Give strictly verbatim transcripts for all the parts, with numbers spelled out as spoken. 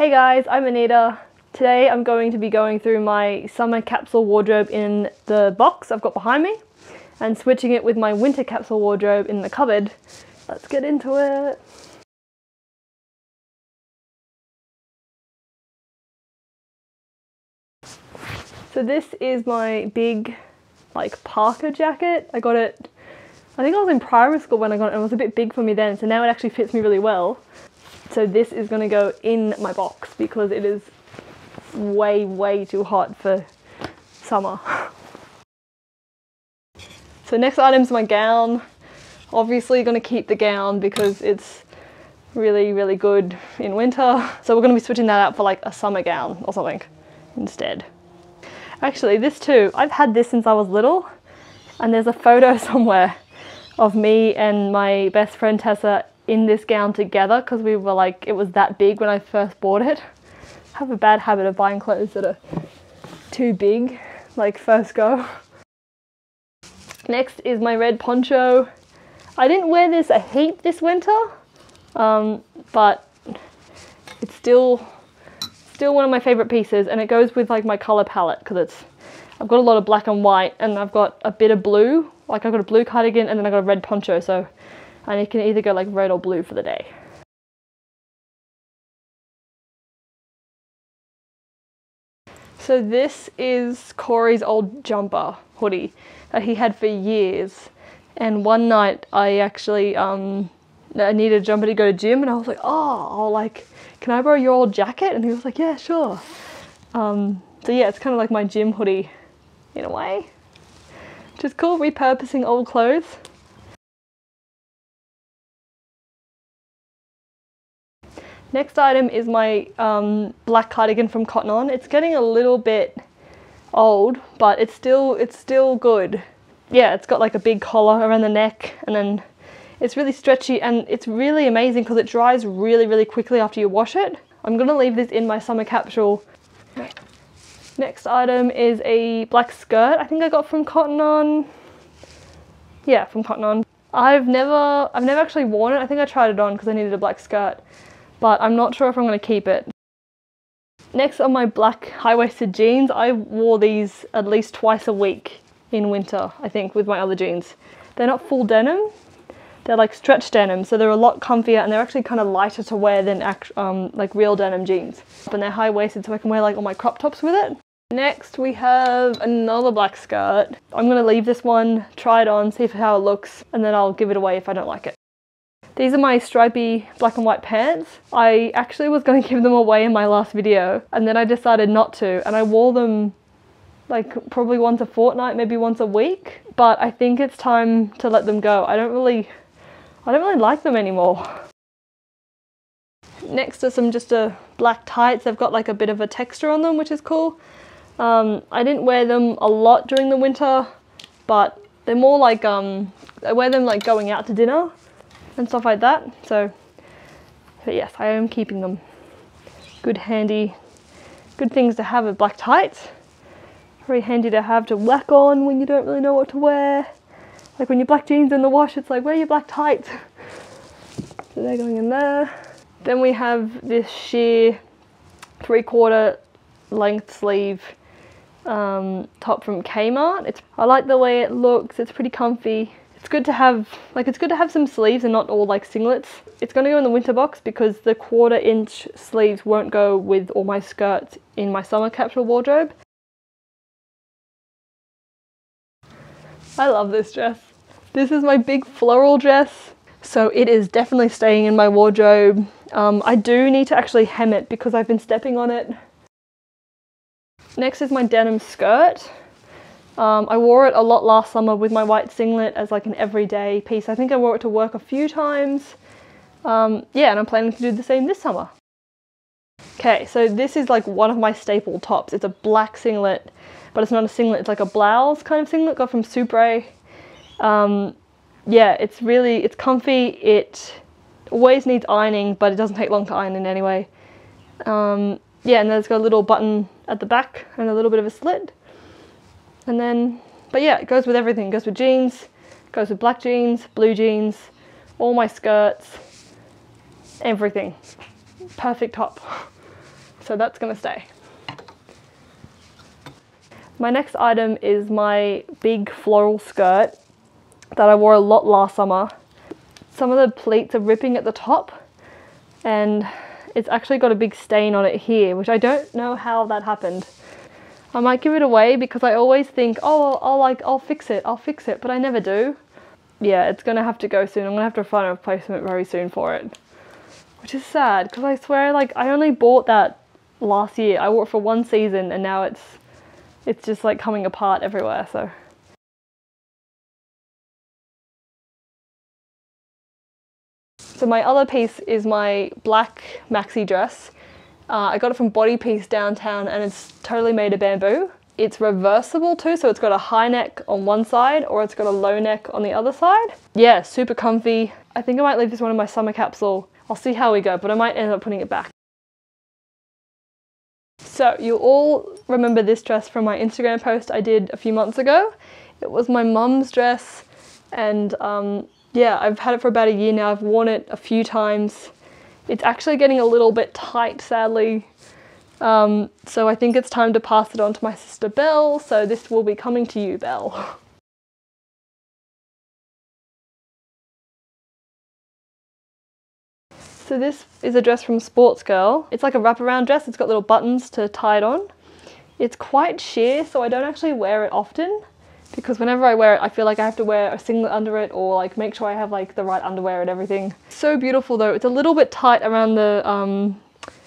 Hey guys, I'm Anita. Today I'm going to be going through my summer capsule wardrobe in the box I've got behind me and switching it with my winter capsule wardrobe in the cupboard. Let's get into it. So this is my big like parka jacket. I got it, I think I was in primary school when I got it and it was a bit big for me then, so now it actually fits me really well. So this is going to go in my box because it is way, way too hot for summer. So next item's my gown. Obviously going to keep the gown because it's really, really good in winter. So we're going to be switching that out for like a summer gown or something instead. Actually, this too, I've had this since I was little, and there's a photo somewhere of me and my best friend Tessa in this gown together because we were like, it was that big when I first bought it. I have a bad habit of buying clothes that are too big, like first go. Next is my red poncho. I didn't wear this a heap this winter, um, but it's still still one of my favorite pieces, and it goes with like my color palette because it's, I've got a lot of black and white, and I've got a bit of blue. Like I've got a blue cardigan and then I've got a red poncho, so. And it can either go like red or blue for the day. So this is Corey's old jumper hoodie that he had for years. And one night I actually, um, I needed a jumper to go to gym, and I was like, oh, I'll like, can I borrow your old jacket? And he was like, yeah, sure. Um, so yeah, it's kind of like my gym hoodie in a way, which is cool, repurposing old clothes. Next item is my um, black cardigan from Cotton On. It's getting a little bit old, but it's still it's still good. Yeah, it's got like a big collar around the neck, and then it's really stretchy, and it's really amazing because it dries really, really quickly after you wash it. I'm gonna leave this in my summer capsule. Next item is a black skirt I think I got from Cotton On. Yeah, from Cotton On. I've never, I've never actually worn it. I think I tried it on because I needed a black skirt, but I'm not sure if I'm going to keep it. Next are my black high-waisted jeans. I wore these at least twice a week in winter, I think, with my other jeans. They're not full denim, they're like stretch denim, so they're a lot comfier, and they're actually kind of lighter to wear than um, like real denim jeans. And they're high-waisted, so I can wear like all my crop tops with it. Next we have another black skirt. I'm going to leave this one, try it on, see how it looks, and then I'll give it away if I don't like it. These are my stripy black and white pants. I actually was going to give them away in my last video, and then I decided not to, and I wore them like probably once a fortnight, maybe once a week, but I think it's time to let them go. I don't really, I don't really like them anymore. Next are some just a black tights. They've got like a bit of a texture on them, which is cool. Um, I didn't wear them a lot during the winter, but they're more like, um, I wear them like going out to dinner and stuff like that, so but yes, I am keeping them. Good handy, good things to have are black tights. Very handy to have to whack on when you don't really know what to wear. Like when your black jeans in the wash, it's like, where are your black tights? So they're going in there. Then we have this sheer three-quarter length sleeve um, top from Kmart. It's, I like the way it looks, it's pretty comfy. It's good to have, like it's good to have some sleeves and not all like singlets. It's going to go in the winter box because the quarter inch sleeves won't go with all my skirts in my summer capsule wardrobe. I love this dress. This is my big floral dress, so it is definitely staying in my wardrobe. Um, I do need to actually hem it because I've been stepping on it. Next is my denim skirt. Um, I wore it a lot last summer with my white singlet as like an everyday piece. I think I wore it to work a few times. Um, yeah, and I'm planning to do the same this summer. Okay, so this is like one of my staple tops. It's a black singlet, but it's not a singlet. It's like a blouse kind of singlet, got from Supre. Um, yeah, it's really, it's comfy. It always needs ironing, but it doesn't take long to iron in anyway. Um, yeah, and then it's got a little button at the back and a little bit of a slit. And then, but yeah, it goes with everything. It goes with jeans, goes with black jeans, blue jeans, all my skirts, everything. Perfect top. So that's gonna stay. My next item is my big floral skirt that I wore a lot last summer. Some of the pleats are ripping at the top and it's actually got a big stain on it here, which I don't know how that happened. I might give it away because I always think, oh, I'll, I'll like, I'll fix it, I'll fix it, but I never do. Yeah, it's gonna have to go soon. I'm gonna have to find a replacement very soon for it, which is sad because I swear, like, I only bought that last year. I wore it for one season and now it's, it's just like coming apart everywhere, so. So my other piece is my black maxi dress. Uh, I got it from Body Piece downtown and it's totally made of bamboo. It's reversible too, so it's got a high neck on one side or it's got a low neck on the other side. Yeah, super comfy. I think I might leave this one in my summer capsule. I'll see how we go, but I might end up putting it back. So you all remember this dress from my Instagram post I did a few months ago. It was my mum's dress and um, yeah, I've had it for about a year now. I've worn it a few times. It's actually getting a little bit tight, sadly. Um, so I think it's time to pass it on to my sister Belle. So this will be coming to you, Belle. So this is a dress from Sports Girl. It's like a wraparound dress. It's got little buttons to tie it on. It's quite sheer, so I don't actually wear it often because whenever I wear it, I feel like I have to wear a singlet under it or like make sure I have like the right underwear and everything. So beautiful though. It's a little bit tight around the um,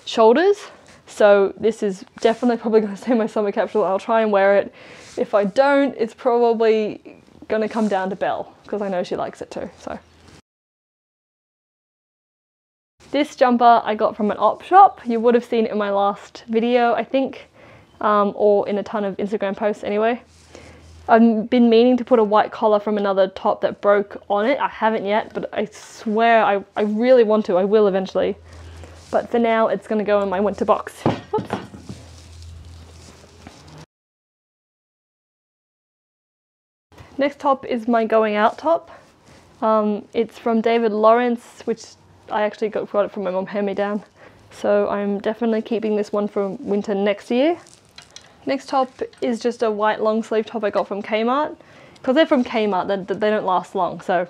shoulders. So this is definitely probably going to stay in my summer capsule. I'll try and wear it. If I don't, it's probably going to come down to Belle because I know she likes it too. So this jumper I got from an op shop. You would have seen it in my last video, I think, um, or in a ton of Instagram posts anyway. I've been meaning to put a white collar from another top that broke on it. I haven't yet, but I swear I, I really want to. I will eventually. But for now, it's going to go in my winter box. Whoops. Next top is my going out top. Um, it's from David Lawrence, which I actually got, got it from my mum hand-me-down. So I'm definitely keeping this one for winter next year. Next top is just a white long sleeve top I got from Kmart. Because they're from Kmart, they, they don't last long, so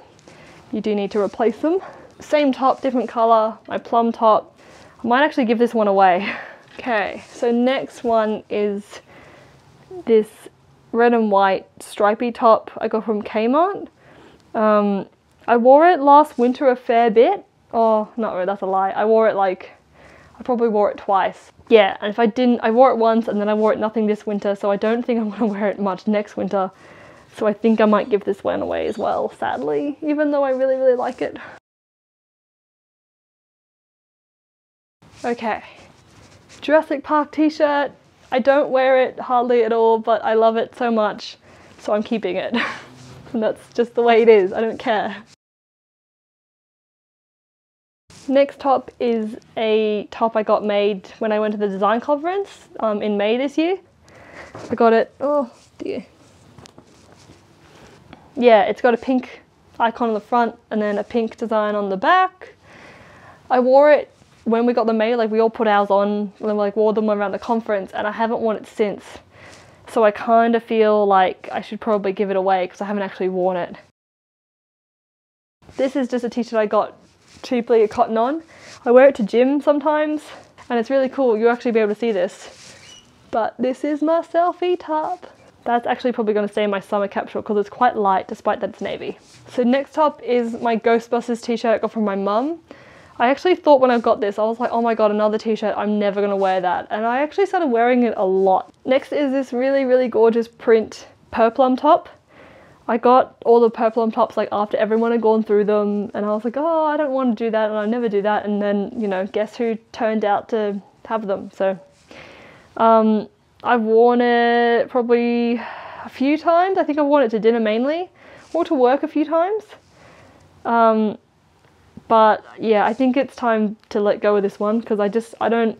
you do need to replace them. Same top, different colour, my plum top. I might actually give this one away. Okay, so next one is this red and white stripy top I got from Kmart. Um, I wore it last winter a fair bit. Oh, not really, that's a lie. I wore it like, I probably wore it twice. Yeah, and if I didn't, I wore it once and then I wore it nothing this winter, so I don't think I'm gonna wear it much next winter. So I think I might give this one away as well, sadly, even though I really, really like it. Okay, Jurassic Park t-shirt. I don't wear it hardly at all, but I love it so much, so I'm keeping it. And that's just the way it is, I don't care. Next top is a top I got made when I went to the design conference um, in May this year. I got it, oh dear. Yeah, it's got a pink icon on the front and then a pink design on the back. I wore it when we got them made, like we all put ours on and then like wore them around the conference and I haven't worn it since. So I kind of feel like I should probably give it away because I haven't actually worn it. This is just a t-shirt I got cheaply at Cotton On. I wear it to gym sometimes and it's really cool. You'll actually be able to see this. But this is my selfie top. That's actually probably going to stay in my summer capsule because it's quite light despite that it's navy. So next top is my Ghostbusters t-shirt I got from my mum. I actually thought when I got this, I was like, oh my god, another t-shirt, I'm never going to wear that. And I actually started wearing it a lot. Next is this really, really gorgeous print purplum top. I got all the purple and tops like after everyone had gone through them and I was like, oh, I don't want to do that and I never do that, and then, you know, guess who turned out to have them. So um, I've worn it probably a few times. I think I've worn it to dinner mainly or to work a few times. Um, but yeah, I think it's time to let go of this one because I just, I don't,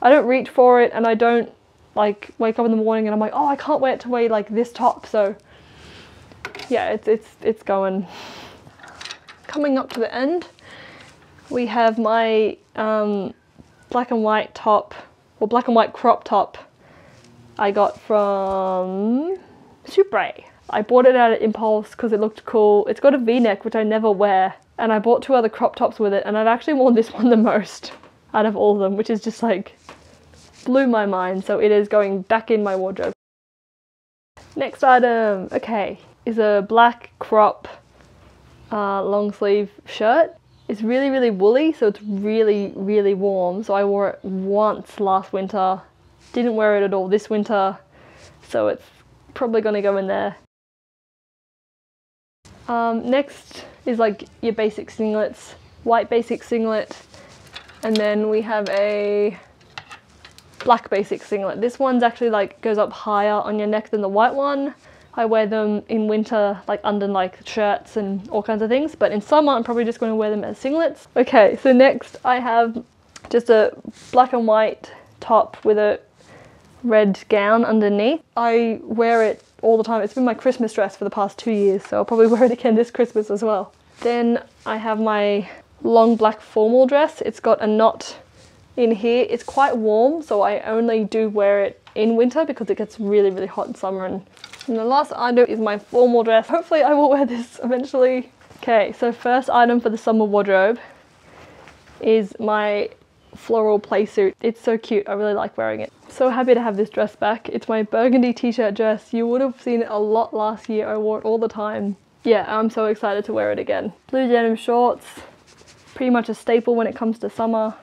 I don't reach for it and I don't like wake up in the morning and I'm like, oh, I can't wait to wear like this top. So yeah, it's, it's, it's going. Coming up to the end, we have my um, black and white top or black and white crop top I got from Supre. I bought it at an impulse because it looked cool. It's got a V-neck, which I never wear, and I bought two other crop tops with it, and I've actually worn this one the most out of all of them, which is just like, blew my mind. So it is going back in my wardrobe. Next item, okay, is a black crop uh, long sleeve shirt. It's really, really woolly, so it's really, really warm. So I wore it once last winter, didn't wear it at all this winter, so it's probably gonna go in there. Um, next is like your basic singlets, white basic singlet, and then we have a black basic singlet. This one's actually like goes up higher on your neck than the white one. I wear them in winter, like under like shirts and all kinds of things, but in summer I'm probably just going to wear them as singlets. Okay, so next I have just a black and white top with a red gown underneath. I wear it all the time. It's been my Christmas dress for the past two years, so I'll probably wear it again this Christmas as well. Then I have my long black formal dress. It's got a knot in here. It's quite warm, so I only do wear it in winter because it gets really, really hot in summer. And And the last item is my formal dress. Hopefully I will wear this eventually. Okay, so first item for the summer wardrobe is my floral playsuit. It's so cute. I really like wearing it. So happy to have this dress back. It's my burgundy t-shirt dress. You would have seen it a lot last year. I wore it all the time. Yeah, I'm so excited to wear it again. Blue denim shorts, pretty much a staple when it comes to summer.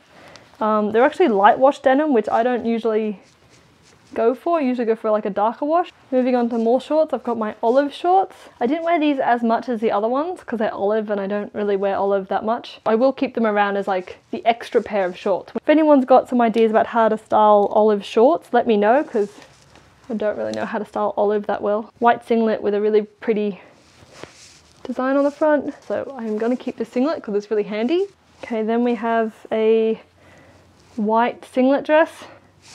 Um, they're actually light wash denim, which I don't usually go for. I usually go for like a darker wash. Moving on to more shorts, I've got my olive shorts. I didn't wear these as much as the other ones because they're olive and I don't really wear olive that much. I will keep them around as like the extra pair of shorts. If anyone's got some ideas about how to style olive shorts, let me know because I don't really know how to style olive that well. White singlet with a really pretty design on the front. So I'm going to keep this singlet because it's really handy. Okay, then we have a white singlet dress.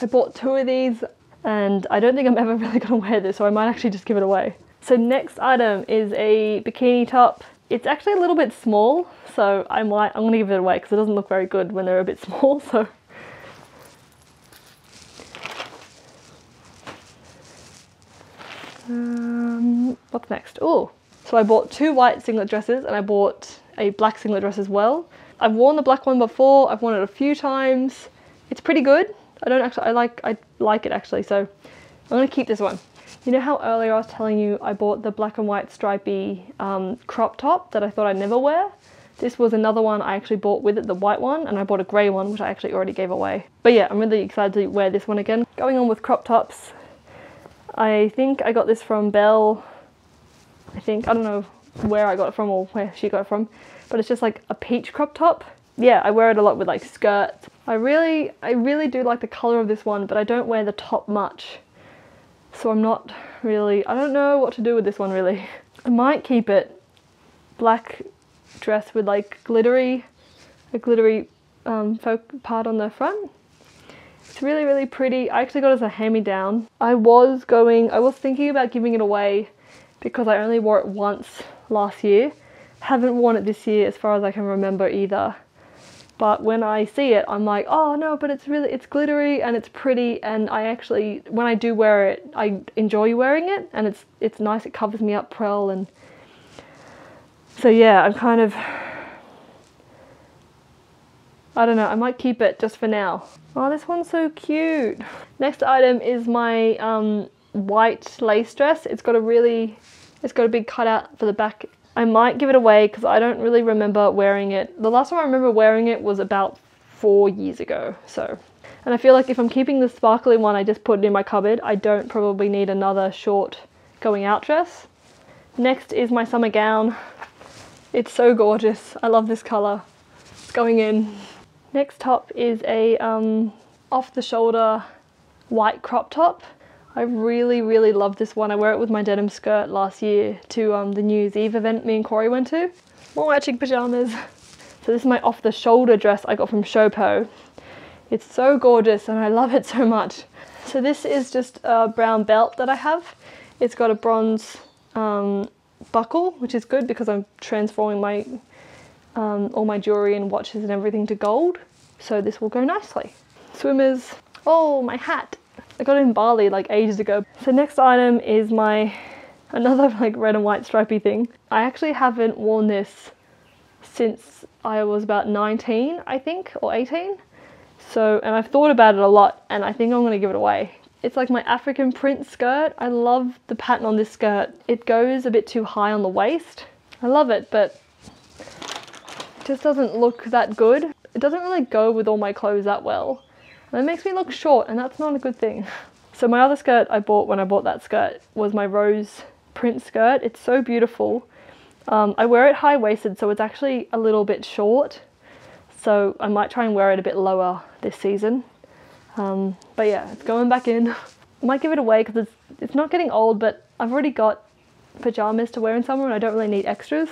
I bought two of these and I don't think I'm ever really going to wear this, so I might actually just give it away. So next item is a bikini top. It's actually a little bit small, so I'm like, I'm going to give it away because it doesn't look very good when they're a bit small. So um, what's next? Oh, so I bought two white singlet dresses and I bought a black singlet dress as well. I've worn the black one before. I've worn it a few times. It's pretty good. I don't actually, I like, I like it actually, so I'm going to keep this one. You know how earlier I was telling you I bought the black and white stripy um, crop top that I thought I'd never wear? This was another one I actually bought with it, the white one, and I bought a grey one, which I actually already gave away. But yeah, I'm really excited to wear this one again. Going on with crop tops, I think I got this from Belle. I think, I don't know where I got it from or where she got it from, but it's just like a peach crop top. Yeah, I wear it a lot with like skirts. I really, I really do like the colour of this one, but I don't wear the top much. So I'm not really, I don't know what to do with this one really. I might keep it. Black dress with like glittery, a glittery um, folk part on the front. It's really, really pretty. I actually got it as a hand-me-down. I was going, I was thinking about giving it away because I only wore it once last year. Haven't worn it this year as far as I can remember either. But when I see it, I'm like, oh no, but it's really, it's glittery and it's pretty. And I actually, when I do wear it, I enjoy wearing it. And it's it's nice, it covers me up well. And so yeah, I'm kind of, I don't know, I might keep it just for now. Oh, this one's so cute. Next item is my um, white lace dress. It's got a really, it's got a big cutout for the back. I might give it away because I don't really remember wearing it. The last time I remember wearing it was about four years ago. So, and I feel like if I'm keeping the sparkly one, I just put it in my cupboard. I don't probably need another short going out dress. Next is my summer gown. It's so gorgeous. I love this color. It's going in. Next top is a um, off the shoulder white crop top. I really, really love this one. I wear it with my denim skirt last year to um, the New Year's Eve event me and Corey went to. More matching pajamas. So this is my off-the-shoulder dress I got from Shopee. It's so gorgeous and I love it so much. So this is just a brown belt that I have. It's got a bronze um, buckle, which is good because I'm transforming my um, all my jewelry and watches and everything to gold. So this will go nicely. Swimmers. Oh, my hat. I got it in Bali like ages ago. So next item is my, another like red and white stripy thing. I actually haven't worn this since I was about nineteen, I think, or eighteen. So, and I've thought about it a lot and I think I'm gonna give it away. It's like my African print skirt. I love the pattern on this skirt. It goes a bit too high on the waist. I love it, but it just doesn't look that good. It doesn't really go with all my clothes that well. And it makes me look short and that's not a good thing. So my other skirt I bought when I bought that skirt was my rose print skirt. It's so beautiful. Um, I wear it high-waisted, so it's actually a little bit short. So I might try and wear it a bit lower this season. Um, but yeah, it's going back in. I might give it away because it's, it's not getting old, but I've already got pajamas to wear in summer and I don't really need extras.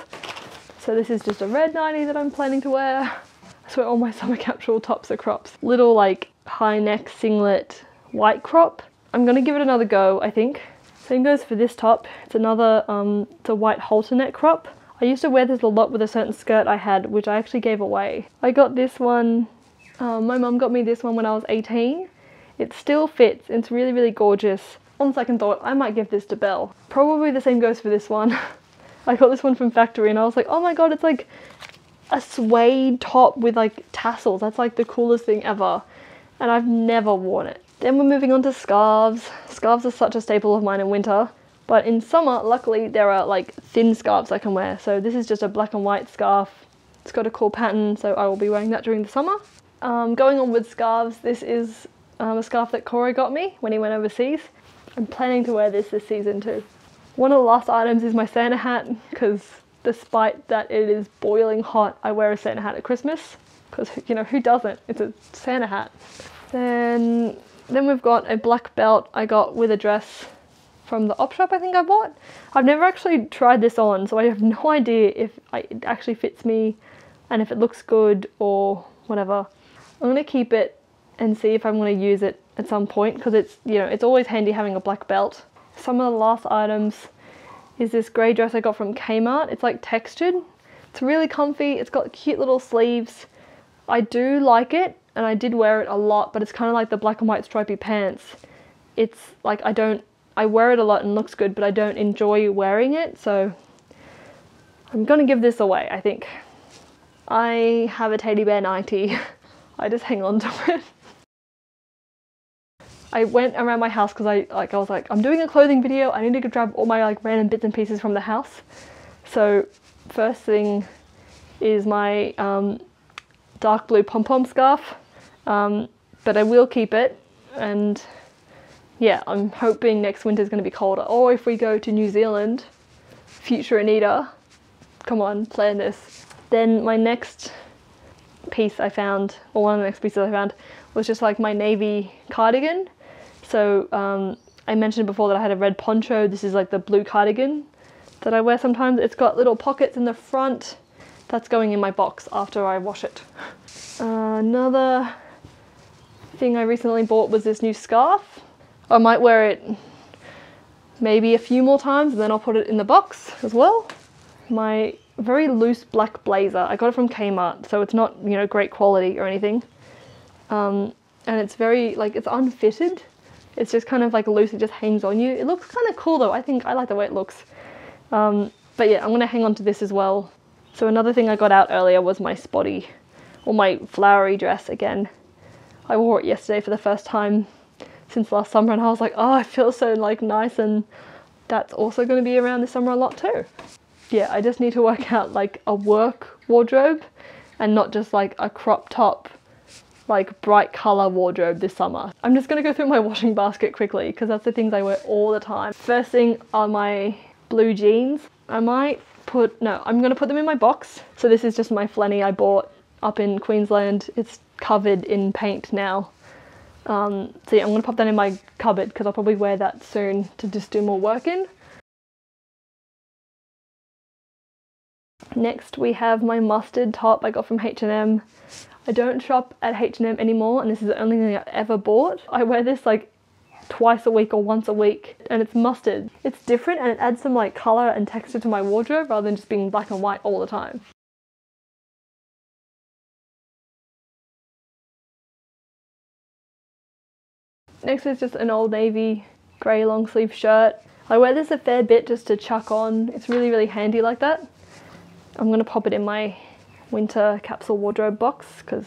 So this is just a red nightie that I'm planning to wear. I swear all my summer capsule tops are crops. Little like high neck singlet white crop. I'm gonna give it another go, I think. Same goes for this top. It's another, um, it's a white halter neck crop. I used to wear this a lot with a certain skirt I had, which I actually gave away. I got this one, um, my mum got me this one when I was eighteen. It still fits, it's really, really gorgeous. On second thought, I might give this to Belle. Probably the same goes for this one. I got this one from Factory and I was like, oh my god, it's like a suede top with like tassels. That's like the coolest thing ever. And I've never worn it. Then we're moving on to scarves. Scarves are such a staple of mine in winter. But in summer, luckily, there are like thin scarves I can wear. So this is just a black and white scarf. It's got a cool pattern, so I will be wearing that during the summer. Um, going on with scarves, this is um, a scarf that Corey got me when he went overseas. I'm planning to wear this this season too. One of the last items is my Santa hat, because despite that it is boiling hot, I wear a Santa hat at Christmas. Because, you know, who doesn't? It's a Santa hat. Then, then we've got a black belt I got with a dress from the op shop I think I bought. I've never actually tried this on, so I have no idea if I, it actually fits me and if it looks good or whatever. I'm gonna keep it and see if I'm gonna use it at some point, because it's, you know, it's always handy having a black belt. Some of the last items is this grey dress I got from Kmart. It's like textured. It's really comfy. It's got cute little sleeves. I do like it and I did wear it a lot, but it's kind of like the black and white stripy pants. It's like I don't I wear it a lot and looks good, but I don't enjoy wearing it, so I'm gonna give this away, I think. I have a teddy bear nightie. I just hang on to it. I went around my house because I like I was like, I'm doing a clothing video, I need to grab all my like random bits and pieces from the house. So first thing is my um, dark blue pom-pom scarf, um, but I will keep it, and yeah, I'm hoping next winter is going to be colder. Or if we go to New Zealand, future Anita, come on, plan this. Then my next piece I found, or one of the next pieces I found, was just like my navy cardigan. So um, I mentioned before that I had a red poncho. This is like the blue cardigan that I wear sometimes. It's got little pockets in the front. That's going in my box after I wash it. Uh, another thing I recently bought was this new scarf. I might wear it maybe a few more times and then I'll put it in the box as well. My very loose black blazer. I got it from Kmart, so it's not, you know, great quality or anything. Um, and it's very, like, it's unfitted. It's just kind of like loose, it just hangs on you. It looks kind of cool though. I think I like the way it looks. Um, but yeah, I'm gonna hang on to this as well. So another thing I got out earlier was my spotty, or my flowery dress again. I wore it yesterday for the first time since last summer and I was like, oh, I feel so like nice, and that's also going to be around this summer a lot too. Yeah, I just need to work out like a work wardrobe and not just like a crop top, like bright colour wardrobe this summer. I'm just going to go through my washing basket quickly because that's the things I wear all the time. First thing are my blue jeans. I might put, no, I'm going to put them in my box. So this is just my flanny I bought up in Queensland. It's covered in paint now. Um, so yeah, I'm going to pop that in my cupboard because I'll probably wear that soon to just do more work in. Next we have my mustard top I got from H and M. I don't shop at H and M anymore and this is the only thing I've ever bought. I wear this like twice a week or once a week and it's mustard. It's different and it adds some like colour and texture to my wardrobe rather than just being black and white all the time. Next is just an Old Navy grey long sleeve shirt. I wear this a fair bit just to chuck on. It's really, really handy like that. I'm gonna pop it in my winter capsule wardrobe box because.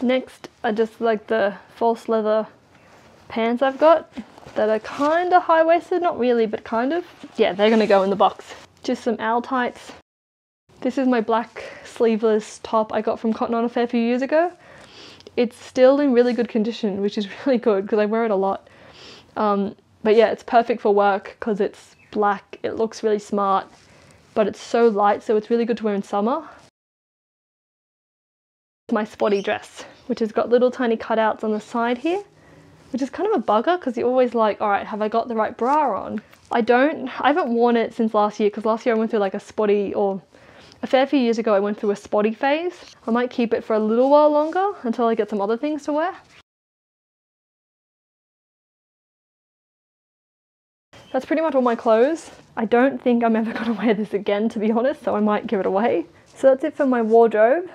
Next are just like the false leather pants I've got that are kind of high-waisted, not really, but kind of. Yeah, they're gonna go in the box. Just some owl tights. This is my black sleeveless top I got from Cotton On a fair few years ago. It's still in really good condition, which is really good because I wear it a lot. Um, but yeah, it's perfect for work because it's black, it looks really smart, but it's so light, so it's really good to wear in summer. My spotty dress, which has got little tiny cutouts on the side here, which is kind of a bugger because you're always like, all right, have I got the right bra on? I don't, I haven't worn it since last year because last year I went through like a spotty, or a fair few years ago I went through a spotty phase. I might keep it for a little while longer until I get some other things to wear. That's pretty much all my clothes. I don't think I'm ever gonna wear this again, to be honest, so I might give it away. So that's it for my wardrobe.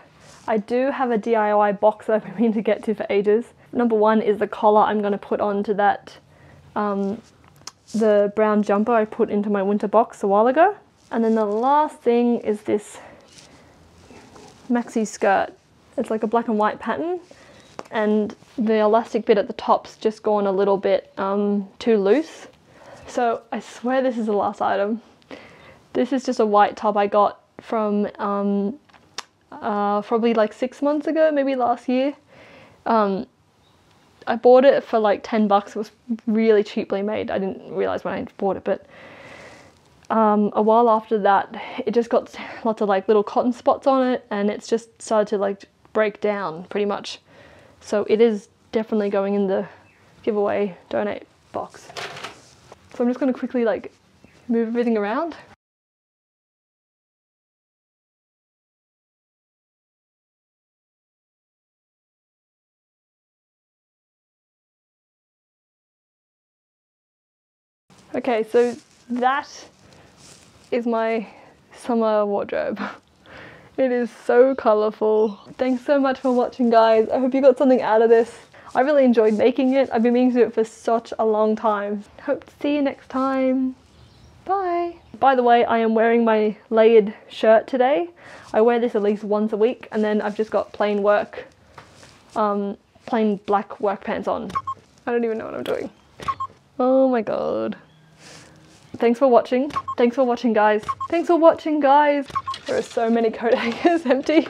I do have a D I Y box that I've been meaning to get to for ages. Number one is the collar I'm going to put onto that, um, the brown jumper I put into my winter box a while ago. And then the last thing is this maxi skirt. It's like a black and white pattern, and the elastic bit at the top's just gone a little bit um, too loose. So I swear this is the last item. This is just a white top I got from um, Uh, probably like six months ago, maybe last year. Um, I bought it for like ten bucks. It was really cheaply made. I didn't realize when I bought it, but um, a while after that, it just got lots of like little cotton spots on it, and it's just started to like break down pretty much. So it is definitely going in the giveaway donate box. So I'm just going to quickly like move everything around. Okay, so that is my summer wardrobe. It is so colourful. Thanks so much for watching, guys. I hope you got something out of this. I really enjoyed making it. I've been meaning to do it for such a long time. Hope to see you next time. Bye. By the way, I am wearing my layered shirt today. I wear this at least once a week, and then I've just got plain work, um, plain black work pants on. I don't even know what I'm doing. Oh my god. Thanks for watching. Thanks for watching, guys. Thanks for watching, guys. There are so many coat hangers empty.